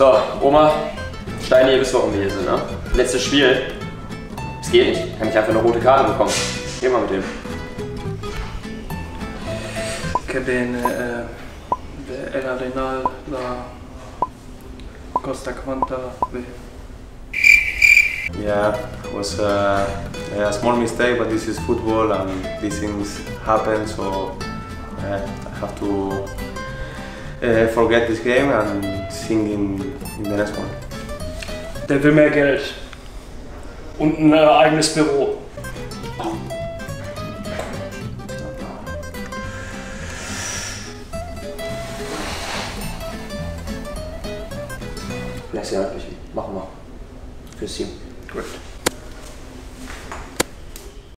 So, Oma, Steinhebel Wochenwesel, ne? Letztes Spiel. Es geht nicht. Kann ich einfach eine rote Karte bekommen. Geh mal mit dem. Ich habe den El Arenal, la Costa Quanta. Yeah, it was a small mistake, but this is football and these things happen, so I have to forget this game and sing in the next one. Der will mehr Geld und ein eigenes Büro. Lass sie halt nicht. Machen wir. Fürs Team. Gut.